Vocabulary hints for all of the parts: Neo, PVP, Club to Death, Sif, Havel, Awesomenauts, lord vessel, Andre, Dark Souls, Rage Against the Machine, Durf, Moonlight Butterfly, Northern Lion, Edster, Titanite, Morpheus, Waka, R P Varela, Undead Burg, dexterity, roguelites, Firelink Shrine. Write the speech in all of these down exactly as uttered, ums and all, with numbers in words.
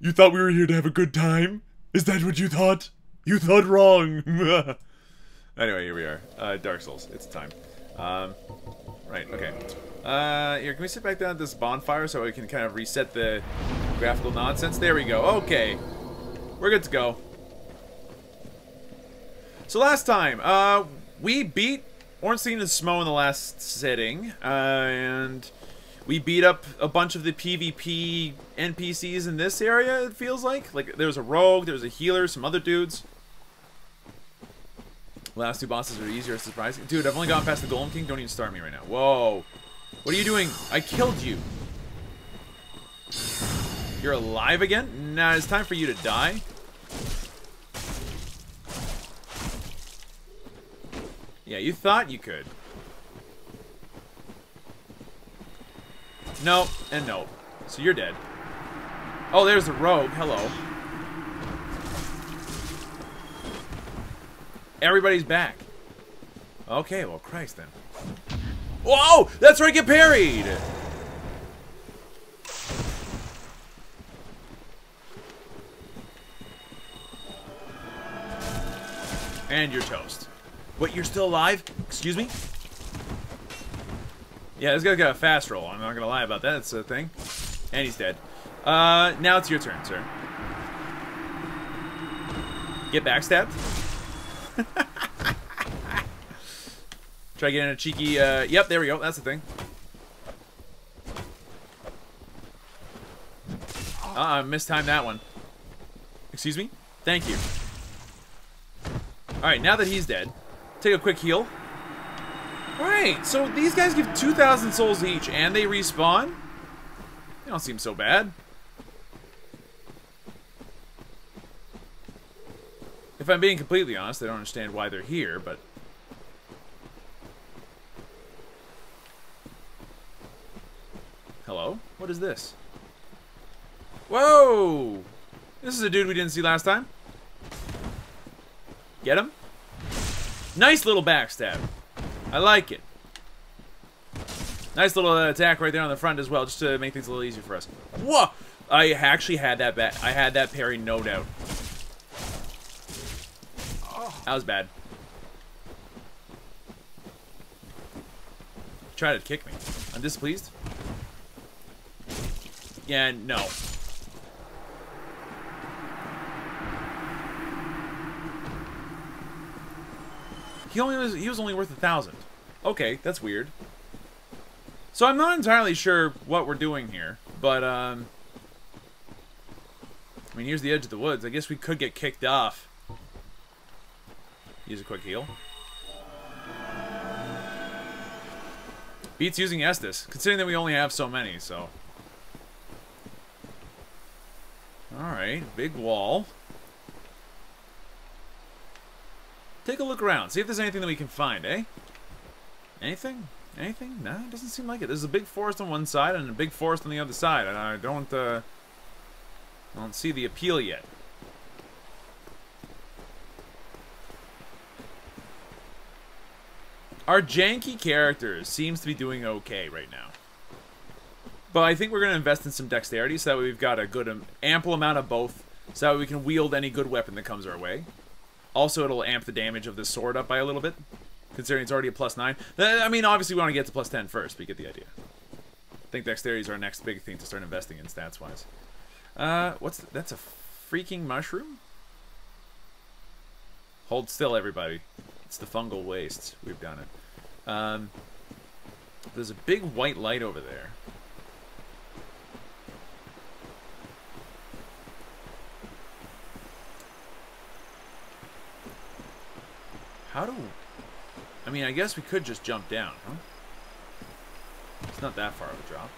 You thought we were here to have a good time? Is that what you thought? You thought wrong! Anyway, here we are. Uh, Dark Souls. It's time. Um, right, okay. Uh, here, can we sit back down at this bonfire so we can kind of reset the graphical nonsense? There we go. Okay. We're good to go. So last time, uh, we beat Ornstein and Smough in the last sitting. Uh, and we beat up a bunch of the PvP N P Cs in this area, it feels like. Like, there was a rogue, there was a healer, some other dudes. Last two bosses are easier, surprising. Dude, I've only gone past the Golem King. Don't even start me right now. Whoa. What are you doing? I killed you. You're alive again? Nah, it's time for you to die. Yeah, you thought you could. No, and no. So you're dead. Oh, there's the rogue. Hello. Everybody's back. Okay, well, Christ then. Whoa! That's right, get parried! And you're toast. Wait, you're still alive? Excuse me? Yeah, this guy's got a fast roll. I'm not gonna lie about that. It's a thing. And he's dead. Uh, now it's your turn, sir. Get backstabbed. Try getting a cheeky, uh, yep, there we go, that's the thing. Uh-uh, mistimed that one. Excuse me? Thank you. Alright, now that he's dead, take a quick heal. Alright, so these guys give two thousand souls each, and they respawn? They don't seem so bad. If I'm being completely honest, I don't understand why they're here, but... Hello? What is this? Whoa! This is a dude we didn't see last time. Get him? Nice little backstab. I like it. Nice little uh, attack right there on the front as well, just to make things a little easier for us. Whoa! I actually had that bat. I had that parry, no doubt. That was bad. Try to kick me. I'm displeased. Yeah, no. He only was he was only worth a thousand. Okay, that's weird. So I'm not entirely sure what we're doing here, but um I mean, here's the edge of the woods. I guess we could get kicked off. Use a quick heal. Beats using Estus, considering that we only have so many, so. Alright, big wall. Take a look around, see if there's anything that we can find, eh? Anything? Anything? No, it doesn't seem like it. There's a big forest on one side and a big forest on the other side, and I don't, uh, I don't see the appeal yet. Our janky character seems to be doing okay right now. But I think we're going to invest in some dexterity so that way we've got a good, um, ample amount of both. So that way we can wield any good weapon that comes our way. Also, it'll amp the damage of this sword up by a little bit. Considering it's already a plus nine. I mean, obviously we want to get to plus ten first, but you get the idea. I think dexterity is our next big thing to start investing in stats-wise. Uh, what's... Th that's a freaking mushroom? Hold still, everybody. It's the fungal waste. We've done it. Um, there's a big white light over there. How do... I mean, I guess we could just jump down, huh? It's not that far of a drop.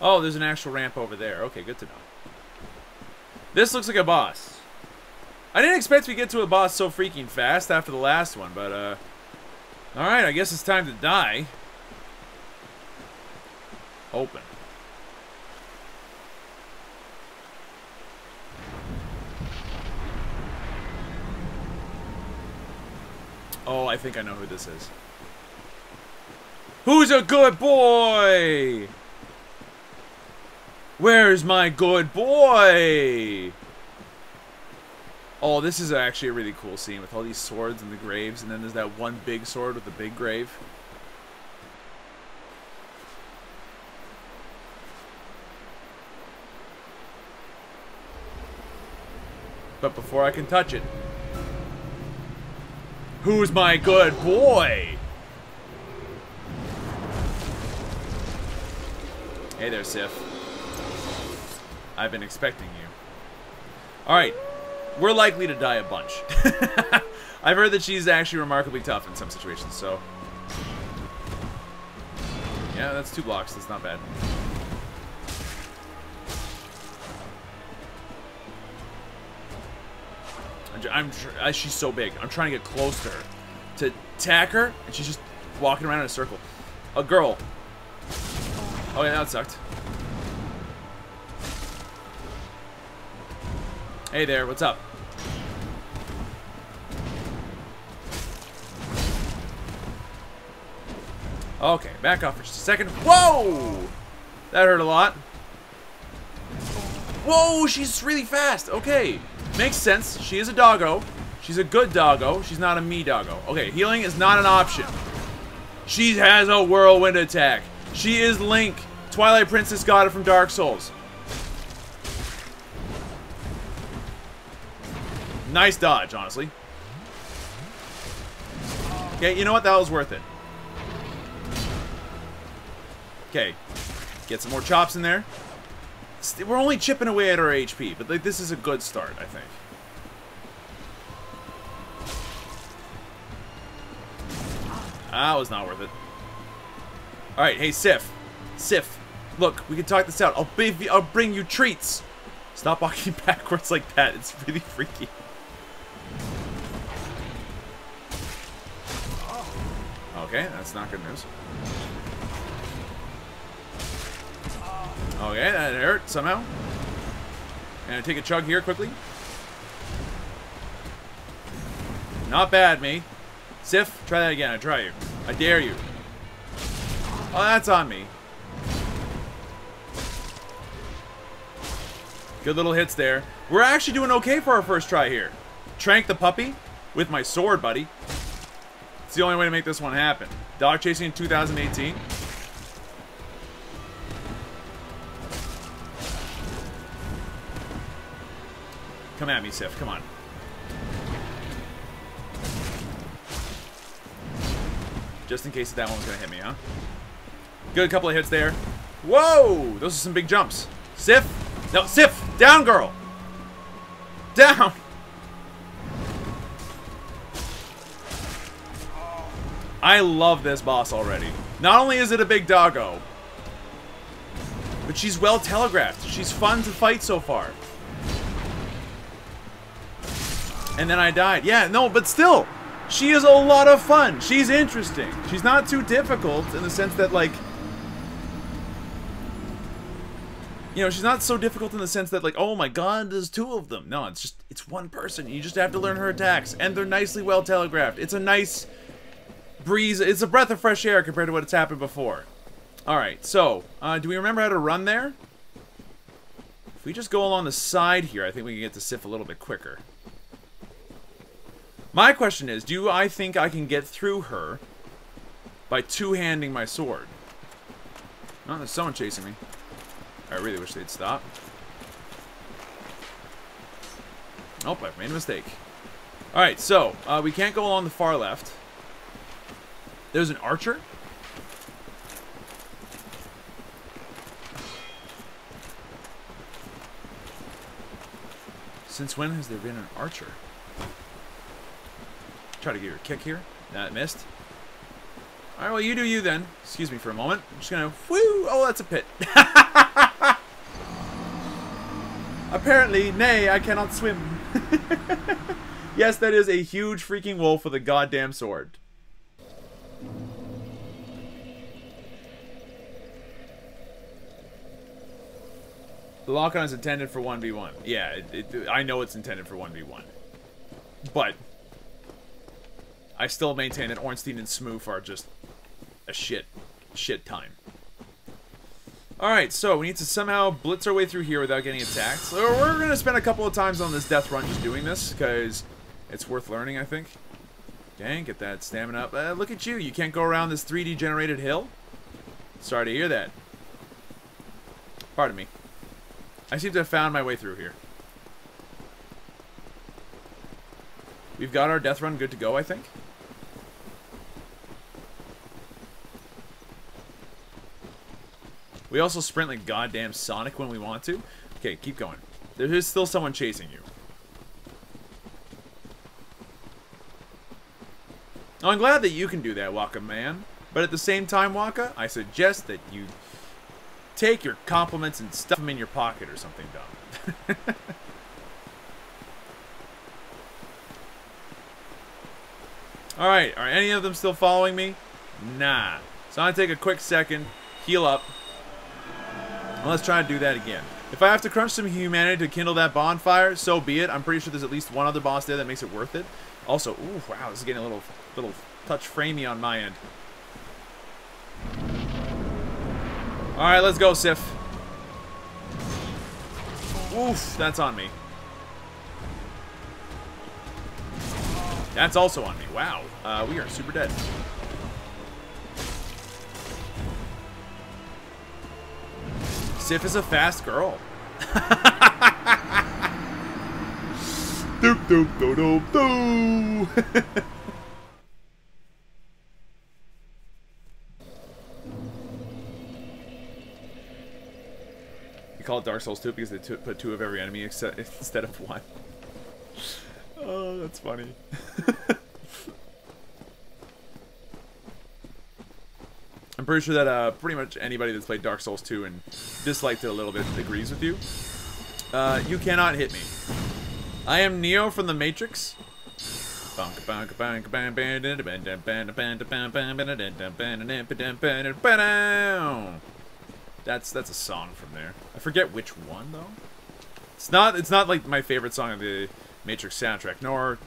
Oh, there's an actual ramp over there. Okay, good to know. This looks like a boss. I didn't expect we get to a boss so freaking fast after the last one, but, uh... Alright, I guess it's time to die. Open. Oh, I think I know who this is. Who's a good boy? Where's my good boy? Oh, this is actually a really cool scene with all these swords and the graves, and then there's that one big sword with the big grave. But before I can touch it, who's my good boy? Hey there, Sif. I've been expecting you. Alright, we're likely to die a bunch. I've heard that she's actually remarkably tough in some situations, so... yeah, that's two blocks, that's not bad. I'm, I, she's so big. I'm trying to get close to her to attack her, and she's just walking around in a circle. A girl. Oh yeah, that sucked. Hey there, what's up? Okay, back off for just a second. Whoa! That hurt a lot. Whoa, she's really fast. Okay. Makes sense. She is a doggo. She's a good doggo. She's not a me doggo. Okay, healing is not an option. She has a whirlwind attack. She is Link. Twilight Princess got it from Dark Souls. Nice dodge, honestly. Okay, you know what? That was worth it. Okay. Get some more chops in there. We're only chipping away at our H P, but like this is a good start, I think. That was not worth it. All right, hey Sif, Sif, look, we can talk this out. I'll be, I'll bring you treats. Stop walking backwards like that. It's really freaky. Okay, that's not good news. Okay, that hurt somehow. Can I take a chug here quickly? Not bad, me. Sif, try that again. I try you. I dare you. Oh, that's on me. Good little hits there. We're actually doing okay for our first try here. Trank the puppy with my sword, buddy. It's the only way to make this one happen. Dog chasing in two thousand eighteen. Come at me, Sif. Come on. Just in case that one was going to hit me, huh? Good couple of hits there. Whoa! Those are some big jumps. Sif! No, Sif! Down, girl! Down! I love this boss already. Not only is it a big doggo, but she's well telegraphed. She's fun to fight so far. And then I died. Yeah, no, but still, she is a lot of fun. She's interesting. She's not too difficult in the sense that, like, you know, she's not so difficult in the sense that, like, oh my god, there's two of them. No, it's just, it's one person. You just have to learn her attacks. And they're nicely well telegraphed. It's a nice breeze. It's a breath of fresh air compared to what's happened before. Alright, so, uh, do we remember how to run there? If we just go along the side here, I think we can get to Sif a little bit quicker. My question is, do I think I can get through her by two-handing my sword? Oh, there's someone chasing me. I really wish they'd stop. Nope, I've made a mistake. Alright, so, uh, we can't go along the far left. There's an archer. Since when has there been an archer? Try to get your kick here. That missed. Alright, well, you do you then. Excuse me for a moment. I'm just gonna... woo! Oh, that's a pit. Apparently, nay, I cannot swim. Yes, that is a huge freaking wolf with a goddamn sword. The lock-on is intended for one v one. Yeah, it, it, I know it's intended for one v one. But... I still maintain that Ornstein and Smough are just a shit, shit time. Alright, so we need to somehow blitz our way through here without getting attacked. So we're going to spend a couple of times on this death run just doing this, because it's worth learning, I think. Dang, get that stamina up. Uh, look at you, you can't go around this three D generated hill? Sorry to hear that. Pardon me. I seem to have found my way through here. We've got our death run good to go, I think. We also sprint like goddamn Sonic when we want to. Okay, keep going. There is still someone chasing you. Now, I'm glad that you can do that, Waka man. But at the same time, Waka, I suggest that you take your compliments and stuff them in your pocket or something dumb. Alright, are any of them still following me? Nah. So I'm gonna take a quick second, heal up. Let's try to do that again. If I have to crunch some humanity to kindle that bonfire, so be it. I'm pretty sure there's at least one other boss there that makes it worth it. Also, ooh, wow, this is getting a little, little touch framey on my end. All right, let's go, Sif. Oof, that's on me. That's also on me. Wow, uh, we are super dead. Sif is a fast girl. Doop, doop, doop, doop, doop. You call it Dark Souls two because they put two of every enemy except, instead of one. Oh, that's funny. I'm pretty sure that uh, pretty much anybody that's played Dark Souls two and disliked it a little bit agrees with you. Uh, you cannot hit me. I am Neo from The Matrix. That's that's a song from there. I forget which one though. It's not it's not like my favorite song of the Matrix soundtrack. Nor.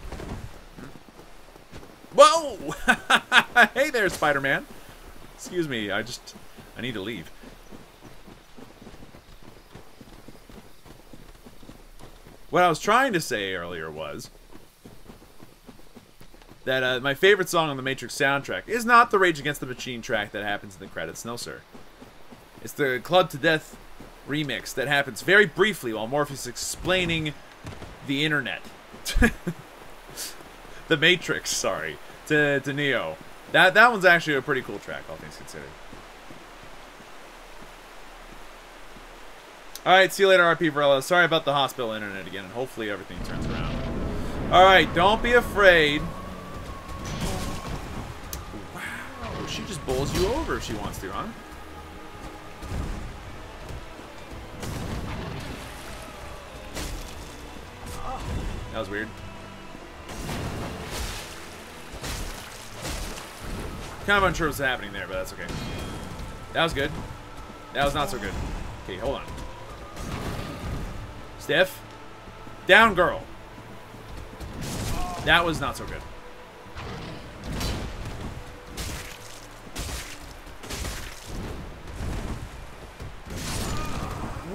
Whoa! Hey there, Spider-Man. Excuse me, I just, I need to leave. What I was trying to say earlier was that uh, my favorite song on the Matrix soundtrack is not the Rage Against the Machine track that happens in the credits, no sir. It's the Club to Death remix that happens very briefly while Morpheus is explaining the internet. The Matrix, sorry, to, to Neo. That, that one's actually a pretty cool track, all things considered. Alright, see you later, R P Varela. Sorry about the hospital internet again, and hopefully everything turns around. Alright, don't be afraid. Wow, she just bowls you over if she wants to, huh? That was weird. Kind of unsure what's happening there, but that's okay. That was good. That was not so good. Okay, hold on. Stiff. Down, girl. That was not so good.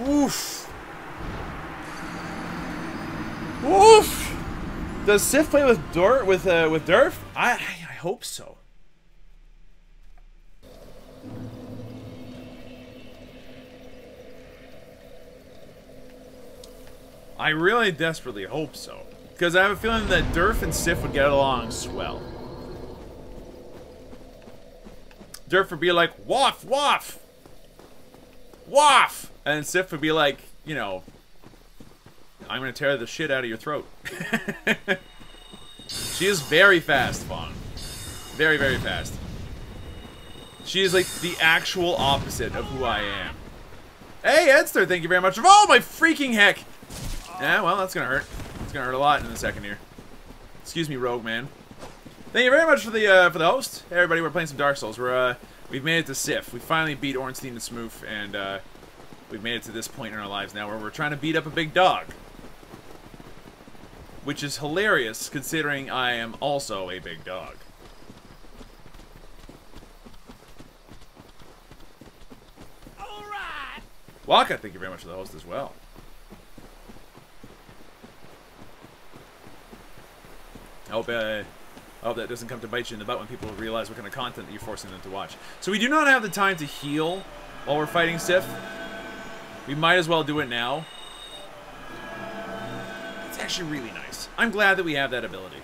Woof. Woof. Does Sif play with dirt with uh, with Durf? I, I I hope so. I really desperately hope so, because I have a feeling that Durf and Sif would get along swell. Durf would be like, "Waff, waff, waff," and Sif would be like, you know, "I'm gonna tear the shit out of your throat." She is very fast, Vaughn. Very, very fast. She is like the actual opposite of who I am. Hey, Edster, thank you very much. Oh my freaking heck! Yeah, well, that's gonna hurt. It's gonna hurt a lot in a second here. Excuse me, Rogue Man. Thank you very much for the uh, for the host. Hey, everybody, we're playing some Dark Souls. We're uh, we've made it to Sif. We finally beat Ornstein and Smough, and uh, we've made it to this point in our lives now where we're trying to beat up a big dog, which is hilarious considering I am also a big dog. All right. Waka, thank you very much for the host as well. I hope, uh, I hope that doesn't come to bite you in the butt when people realize what kind of content that you're forcing them to watch. So we do not have the time to heal while we're fighting Sif. We might as well do it now. It's actually really nice. I'm glad that we have that ability.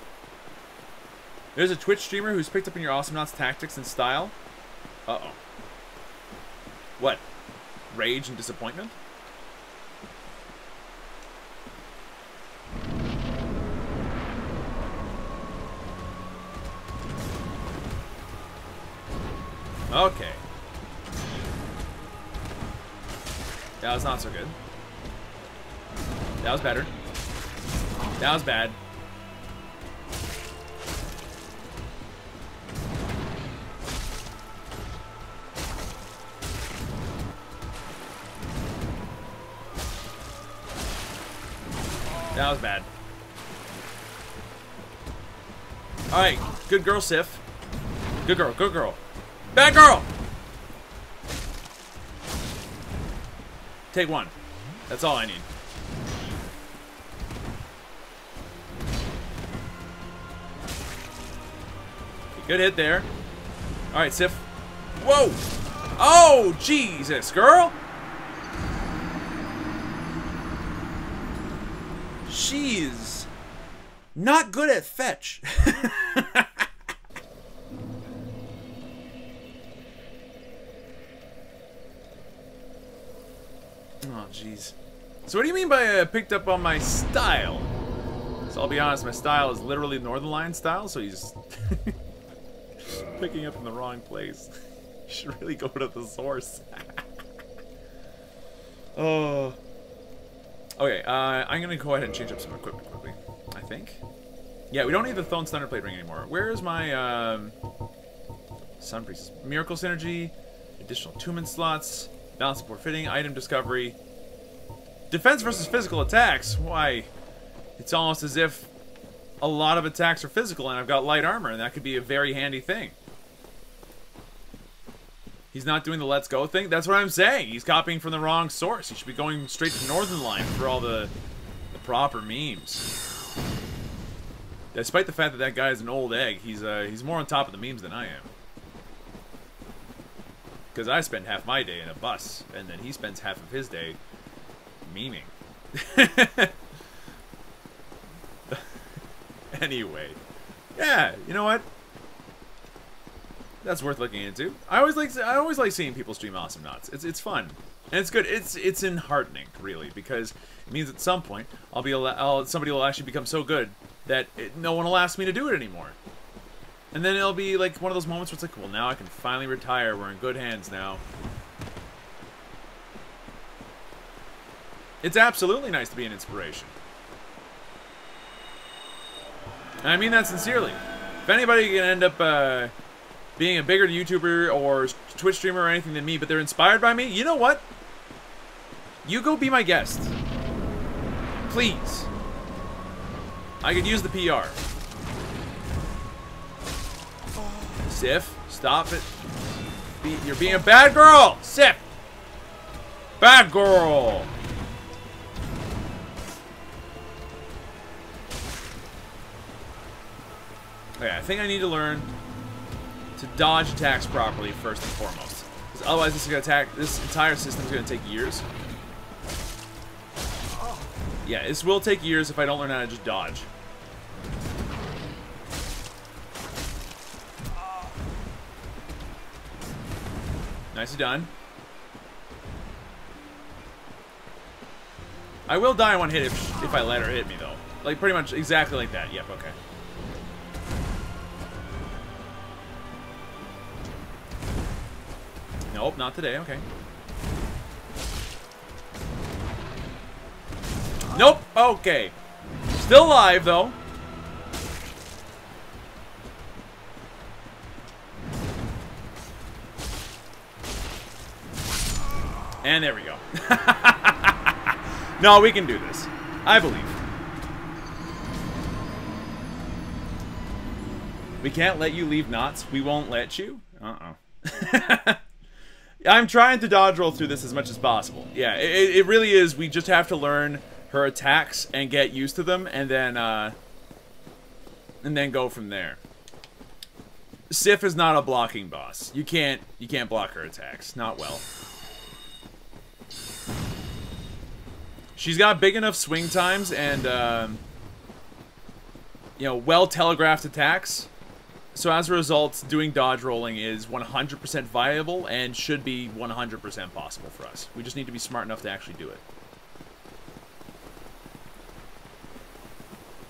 There's a Twitch streamer who's picked up on your Awesomenauts tactics and style. Uh-oh. What? Rage and disappointment? Okay. That was not so good. That was better. That was bad. That was bad. Alright. Good girl, Sif. Good girl. Good girl. Bad girl! Take one. That's all I need. Good hit there. Alright, Sif. Whoa! Oh, Jesus, girl! She's not good at fetch. Oh, jeez. So what do you mean by uh, picked up on my style? So I'll be honest, my style is literally Northern Lion style, so he's picking up in the wrong place. You should really go to the source. Oh. Okay, uh, I'm going to go ahead and change up some equipment quickly, I think. Yeah, we don't need the Thone Thunderplate Ring anymore. Where is my um, Sun Priestess? Miracle Synergy, additional Tumen slots, balance support fitting, item discovery. Defense versus physical attacks. Why, it's almost as if a lot of attacks are physical and I've got light armor, and that could be a very handy thing. He's not doing the let's go thing? That's what I'm saying. He's copying from the wrong source. He should be going straight to Northern Lion for all the, the proper memes. Despite the fact that that guy is an old egg, he's, uh, he's more on top of the memes than I am. Because I spend half my day in a bus, and then he spends half of his day memeing. Anyway. Yeah, you know what? That's worth looking into. I always like I always like seeing people stream Awesomenauts. It's it's fun. And it's good. It's it's enheartening, really, because it means at some point I'll be I'll, somebody will actually become so good that it, no one will ask me to do it anymore. And then it'll be like one of those moments where it's like, well, now I can finally retire. We're in good hands now. It's absolutely nice to be an inspiration. And I mean that sincerely. If anybody can end up uh, being a bigger YouTuber or Twitch streamer or anything than me, but they're inspired by me, you know what? You go be my guest. Please. I could use the P R. Sif, stop it. Be, you're being a bad girl! Sif! Bad girl! Okay, I think I need to learn to dodge attacks properly first and foremost. Because otherwise this is gonna attack this entire system is gonna take years. Yeah, this will take years if I don't learn how to just dodge. Nicely done. I will die in one hit if, if I let her hit me, though. Like, pretty much exactly like that. Yep, okay. Nope, not today. Okay. Nope. Okay. Still alive, though. And there we go. No, we can do this. I believe. We can't let you leave knots. We won't let you. Uh-uh. I'm trying to dodge roll through this as much as possible. Yeah, it, it really is. We just have to learn her attacks and get used to them, and then uh, and then go from there. Sif is not a blocking boss. You can't you can't block her attacks. Not well. She's got big enough swing times and uh, you know, well telegraphed attacks. So as a result, doing dodge rolling is one hundred percent viable and should be one hundred percent possible for us. We just need to be smart enough to actually do it.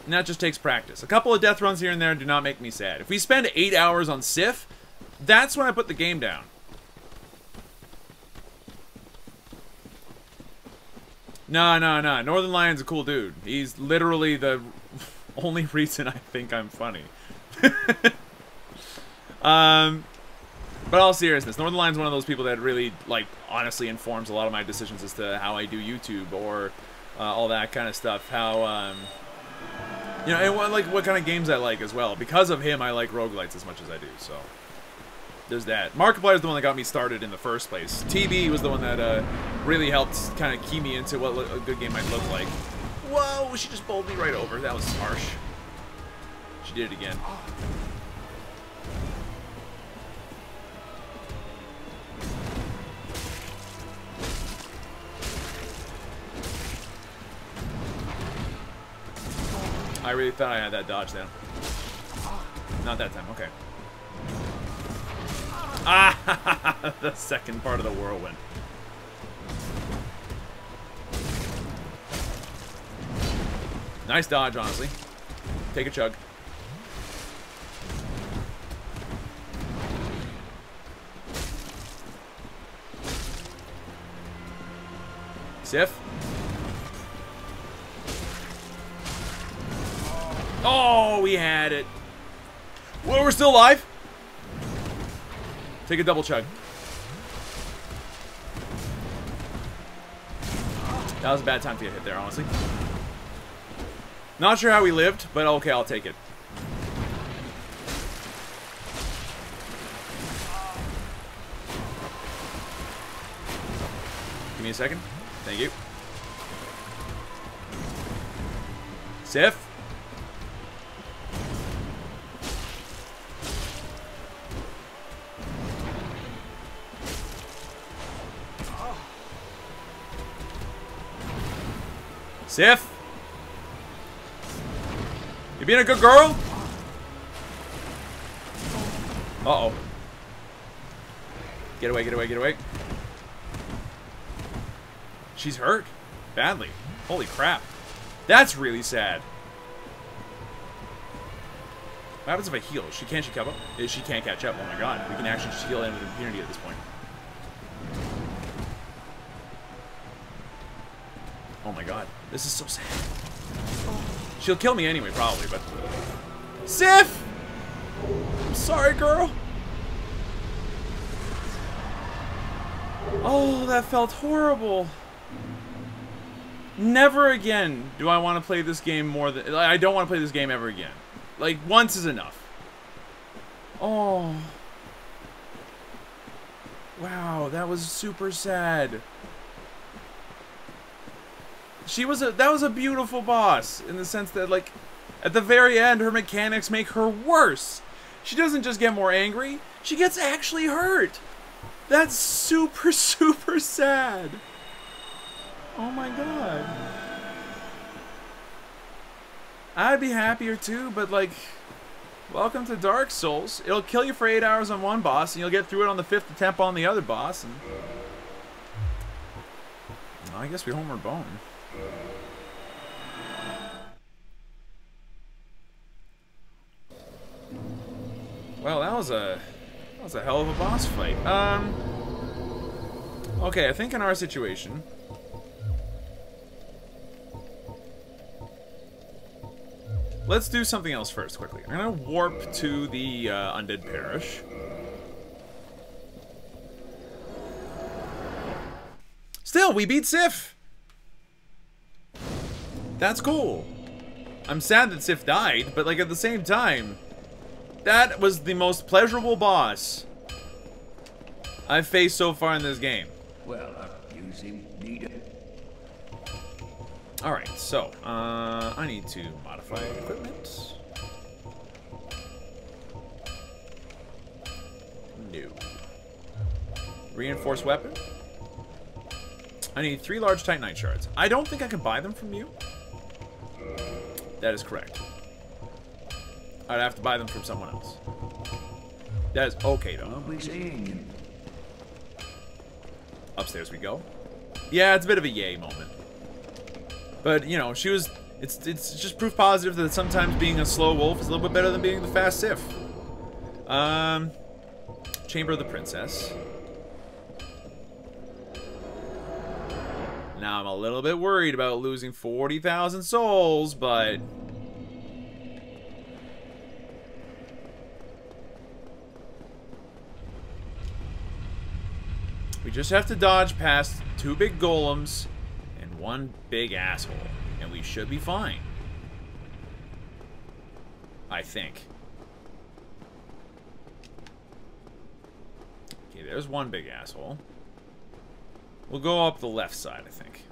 And that just takes practice. A couple of death runs here and there do not make me sad. If we spend eight hours on Sif, that's when I put the game down. No, no, no. Northern Lion's a cool dude. He's literally the only reason I think I'm funny. um, but all seriousness, Northern Lion's one of those people that really, like, honestly informs a lot of my decisions as to how I do YouTube or uh, all that kind of stuff. How... Um, You know, and what, like, what kind of games I like as well. Because of him, I like roguelites as much as I do, so... There's that. Markiplier's the one that got me started in the first place. T B was the one that uh, really helped kind of key me into what a good game might look like. Whoa, she just bowled me right over. That was harsh. She did it again. I really thought I had that dodge down. Not that time, okay. Ah, the second part of the whirlwind. Nice dodge, honestly. Take a chug. Sif. Oh, we had it. Well, we're still alive. Take a double chug. That was a bad time to get hit there, honestly. Not sure how we lived, but okay, I'll take it. Give me a second. Thank you. Sif. Sif! You being a good girl? Uh-oh. Get away, get away, get away. She's hurt. Badly. Holy crap. That's really sad. What happens if I heal? She can't she catch up? She can't catch up. Oh my god. We can actually just heal in with impunity at this point. Oh my god, this is so sad. She'll kill me anyway, probably, but... Sif! I'm sorry, girl. Oh, that felt horrible. Never again do I want to play this game more than... I don't want to play this game ever again. Like, once is enough. Oh. Wow, that was super sad. She was a, that was a beautiful boss in the sense that, like, at the very end, her mechanics make her worse. She doesn't just get more angry, she gets actually hurt. That's super, super sad. Oh my god. I'd be happier too, but, like, welcome to Dark Souls. It'll kill you for eight hours on one boss, and you'll get through it on the fifth attempt on the other boss. And... Well, I guess we're homeward bound. Well, that was a that was a hell of a boss fight. Um Okay, I think in our situation let's do something else first quickly. I'm gonna warp to the uh, Undead Parish. Still, we beat Sif! That's cool. I'm sad that Sif died, but, like, at the same time, that was the most pleasurable boss I've faced so far in this game. Well, abusing leader. All right, so uh, I need to modify equipment. New. Reinforced weapon. I need three large Titanite shards. I don't think I can buy them from you. That is correct. I'd have to buy them from someone else. That is okay, though. Upstairs we go. Yeah, it's a bit of a yay moment. But, you know, she was... It's, it's just proof positive that sometimes being a slow wolf is a little bit better than being the fast Sif. Um, Chamber of the Princess. Now, I'm a little bit worried about losing forty thousand souls, but... We just have to dodge past two big golems and one big asshole, and we should be fine. I think. Okay, there's one big asshole. We'll go up the left side, I think.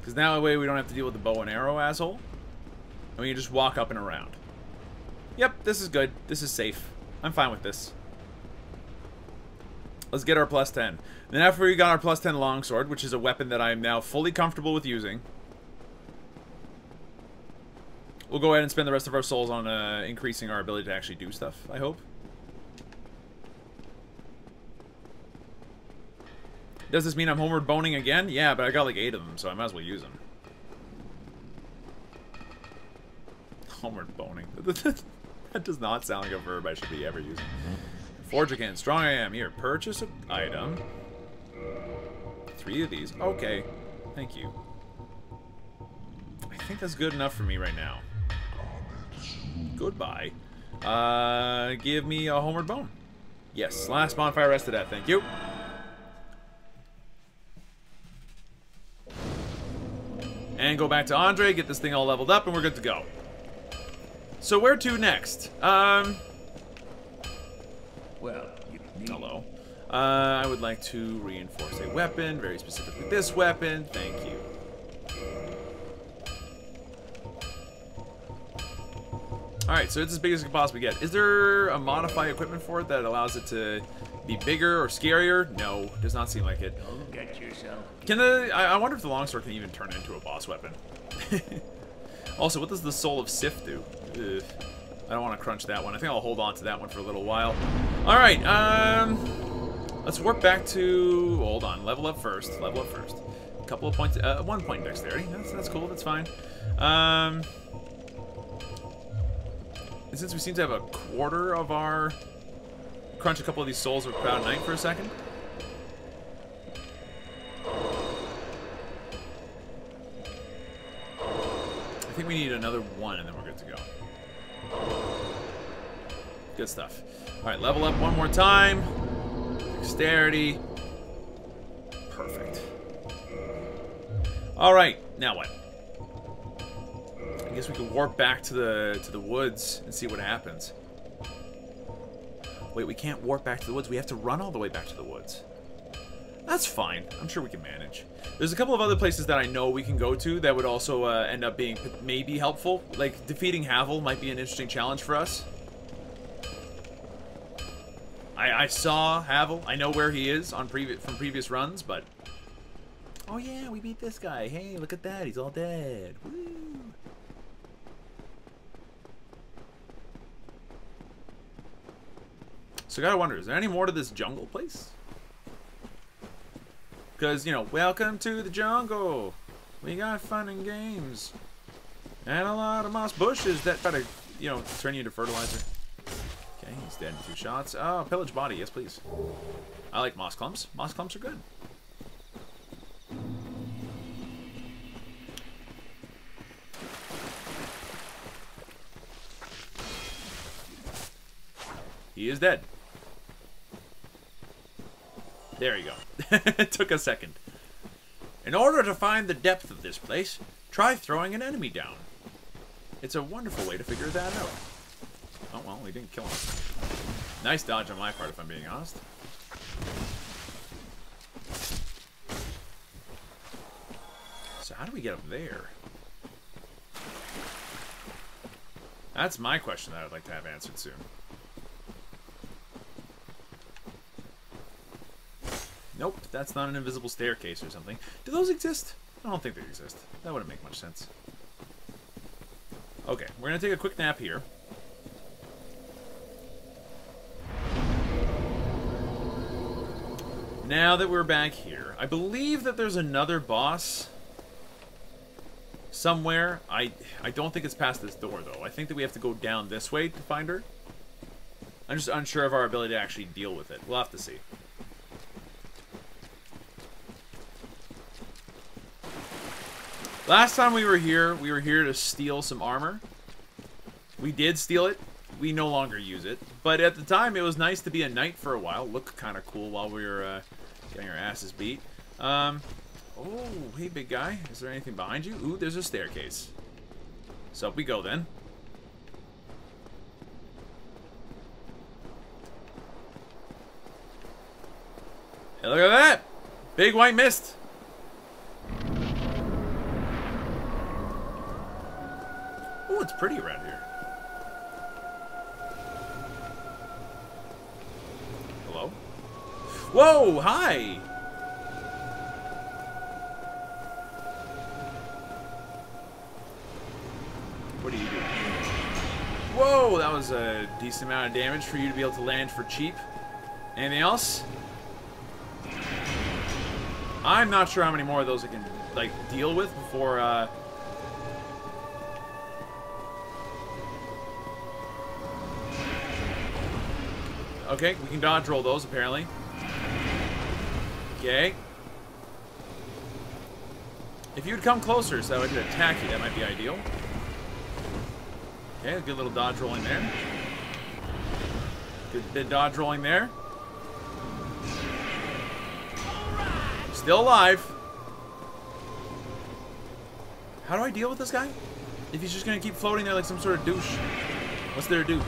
Because now that way we don't have to deal with the bow and arrow asshole. And we can just walk up and around. Yep, this is good. This is safe. I'm fine with this. Let's get our plus ten. Then after we got our plus ten longsword, which is a weapon that I am now fully comfortable with using, we'll go ahead and spend the rest of our souls on uh, increasing our ability to actually do stuff, I hope. Does this mean I'm homeward boning again? Yeah, but I got like eight of them, so I might as well use them. Homeward boning. That does not sound like a verb I should be ever using. Forge again. Strong I am. Here, purchase an item. Three of these. Okay. Thank you. I think that's good enough for me right now. Goodbye. Uh, give me a homeward bone. Yes. Last bonfire rest of that. Thank you. And go back to Andre, get this thing all leveled up, and we're good to go. So where to next? Um, well, hello. Uh, I would like to reinforce a weapon, very specifically this weapon. Thank you. All right, so it's as big as it can possibly get. Is there a modify equipment for it that allows it to be bigger or scarier? No, does not seem like it. Don't get yourself. Can the? I, I wonder if the longsword can even turn into a boss weapon. Also, what does the Soul of Sif do? Ugh. I don't want to crunch that one. I think I'll hold on to that one for a little while. All right, um, let's warp back to... Hold on, level up first. Level up first. A couple of points... Uh, one point dexterity. That's, that's cool. That's fine. Um, and since we seem to have a quarter of our... Crunch a couple of these souls with Proud Knight for a second. I think we need another one, and then we're good to go. Good stuff. All right, level up one more time. Dexterity. Perfect. All right, now what? I guess we can warp back to the to the woods and see what happens. Wait, we can't warp back to the woods. We have to run all the way back to the woods. That's fine. I'm sure we can manage. There's a couple of other places that I know we can go to that would also uh, end up being maybe helpful. Like, defeating Havel might be an interesting challenge for us. I, I saw Havel. I know where he is on previ from previous runs, but... Oh, yeah, we beat this guy. Hey, look at that. He's all dead. Woo! So I gotta wonder, is there any more to this jungle place? Because, you know, welcome to the jungle. We got fun and games. And a lot of moss bushes that try to, you know, turn you into fertilizer. Okay, he's dead in two shots. Oh, pillage body. Yes, please. I like moss clumps. Moss clumps are good. He is dead. There you go. It took a second. In order to find the depth of this place, try throwing an enemy down. It's a wonderful way to figure that out. Oh, well, he didn't kill him. Nice dodge on my part, if I'm being honest. So how do we get up there? That's my question that I'd like to have answered soon. Nope, that's not an invisible staircase or something. Do those exist? I don't think they exist. That wouldn't make much sense. Okay, we're going to take a quick nap here. Now that we're back here, I believe that there's another boss somewhere. I I don't think it's past this door, though. I think that we have to go down this way to find her. I'm just unsure of our ability to actually deal with it. We'll have to see. Last time we were here, we were here to steal some armor. We did steal it. We no longer use it. But at the time, it was nice to be a knight for a while. Looked kind of cool while we were uh, getting our asses beat. Um, oh, hey, big guy. Is there anything behind you? Ooh, there's a staircase. So up we go, then. Hey, look at that! Big white mist! Ooh, it's pretty around here. Hello? Whoa, hi! What are you doing? Whoa, that was a decent amount of damage for you to be able to land for cheap. Anything else? I'm not sure how many more of those I can, like, deal with before, uh... okay, we can dodge roll those, apparently. Okay. If you'd come closer so I could attack you, that might be ideal. Okay, a good little dodge rolling there. Good, good dodge rolling there. Still alive. How do I deal with this guy? If he's just going to keep floating there like some sort of douche. What's there to do?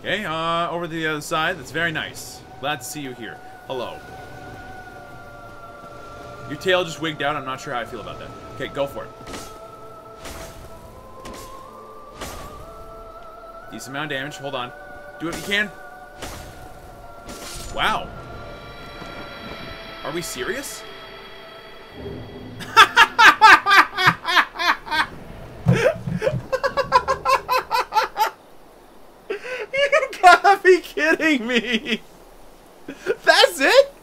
Okay, uh, over to the other side. That's very nice. Glad to see you here. Hello. Your tail just wigged out. I'm not sure how I feel about that. Okay, go for it. Decent amount of damage. Hold on. Do what you can. Wow. Are we serious? Kidding me? That's it?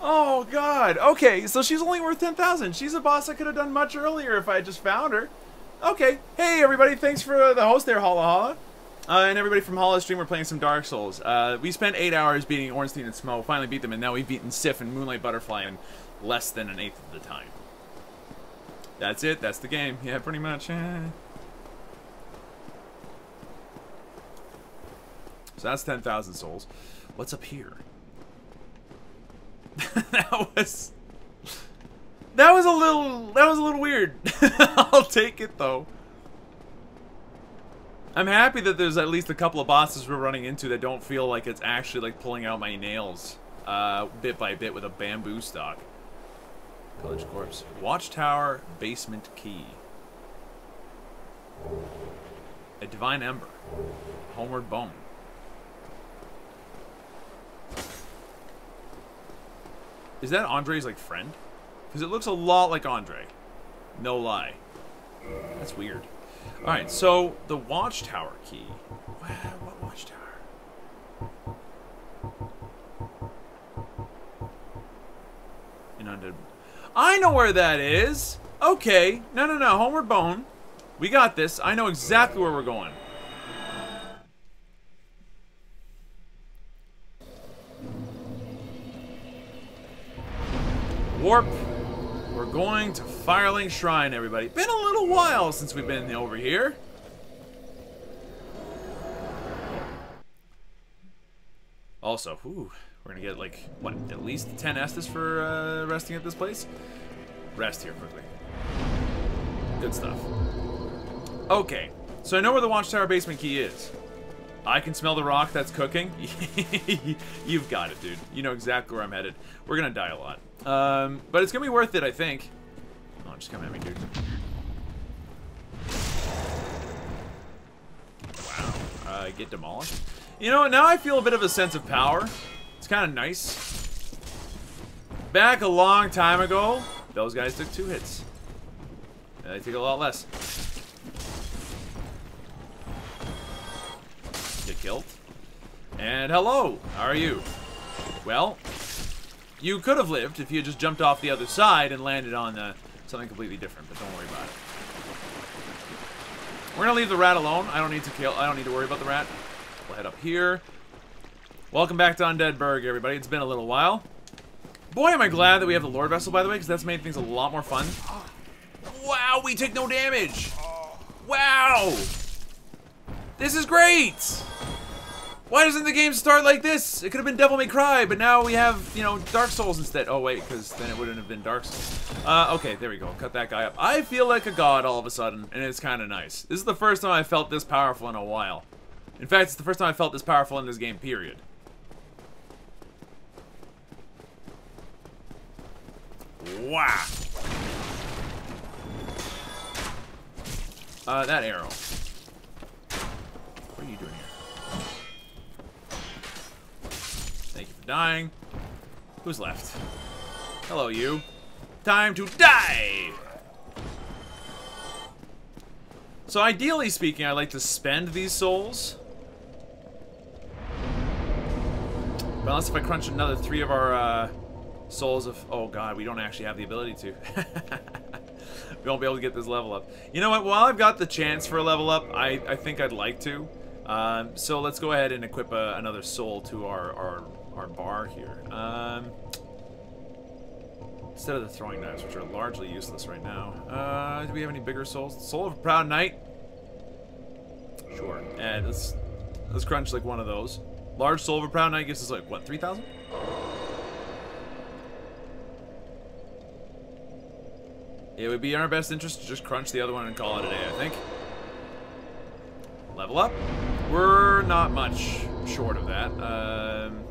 Oh god. Okay, so she's only worth ten thousand. She's a boss I could have done much earlier if I had just found her. Okay. Hey everybody, thanks for the host there, Holla Holla. Uh, and everybody from Holla's stream, we're playing some Dark Souls. Uh, we spent eight hours beating Ornstein and Smough, finally beat them, and now we've beaten Sif and Moonlight Butterfly in less than an eighth of the time. That's it. That's the game. Yeah, pretty much. So that's ten thousand souls. What's up here? that was... That was a little... That was a little weird. I'll take it, though. I'm happy that there's at least a couple of bosses we're running into that don't feel like it's actually, like, pulling out my nails. Uh, bit by bit with a bamboo stock. Village corpse. Watchtower. Basement key. A divine ember. Homeward bone. Is that Andre's, like, friend? Because it looks a lot like Andre. No lie. That's weird. Alright, so the watchtower key. What watchtower? An undead... I know where that is! Okay. No, no, no. Homeward Bone. We got this. I know exactly where we're going. Warp. We're going to Firelink Shrine, everybody. Been a little while since we've been over here. Also, ooh, we're gonna get like what, at least ten Estus for uh, resting at this place. Rest here quickly. Good stuff. Okay, so I know where the watchtower basement key is. I can smell the rock that's cooking. You've got it, dude. You know exactly where I'm headed. We're gonna die a lot. Um, but it's gonna be worth it, I think. Come on, just come at me, dude. Wow. Uh, get demolished. You know, now I feel a bit of a sense of power. It's kind of nice. Back a long time ago, those guys took two hits. And they took a lot less. Get killed. And hello, how are you? Well, you could have lived if you had just jumped off the other side and landed on uh, something completely different, but don't worry about it. We're gonna leave the rat alone. I don't need to kill. I don't need to worry about the rat. We'll head up here. Welcome back to Undead Burg, everybody. It's been a little while. Boy, am I glad that we have the Lord Vessel, by the way, because that's made things a lot more fun. Wow, we take no damage. Wow. This is great! Why doesn't the game start like this? It could have been Devil May Cry, but now we have, you know, Dark Souls instead. Oh, wait, because then it wouldn't have been Dark Souls. Uh, okay, there we go. Cut that guy up. I feel like a god all of a sudden, and it's kind of nice. This is the first time I felt this powerful in a while. In fact, it's the first time I felt this powerful in this game, period. Wow. Uh, that arrow. What are you doing here? Thank you for dying. Who's left? Hello, you. Time to die! So ideally speaking, I like to spend these souls. But unless if I crunch another three of our uh, souls of... Oh god, we don't actually have the ability to. We won't be able to get this level up. You know what? While I've got the chance for a level up, I, I think I'd like to. Um, so let's go ahead and equip uh, another soul to our, our, our bar here. Um, instead of the throwing knives, which are largely useless right now. Uh, do we have any bigger souls? Soul of a Proud Knight? Sure. And let's, let's crunch like one of those. Large Soul of a Proud Knight gives us like, what, three thousand? It would be in our best interest to just crunch the other one and call it a day, I think. Level up. We're not much short of that. Um,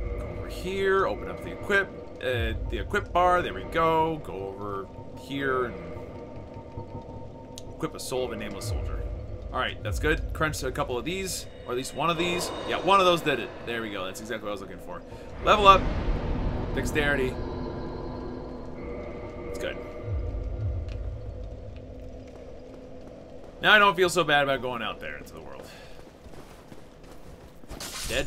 go over here, open up the equip, uh, the equip bar, there we go. Go over here and equip a soul of a nameless soldier. Alright, that's good. Crunch a couple of these, or at least one of these. Yeah, one of those did it. There we go, that's exactly what I was looking for. Level up. Dexterity. Good. Now I don't feel so bad about going out there into the world. Dead?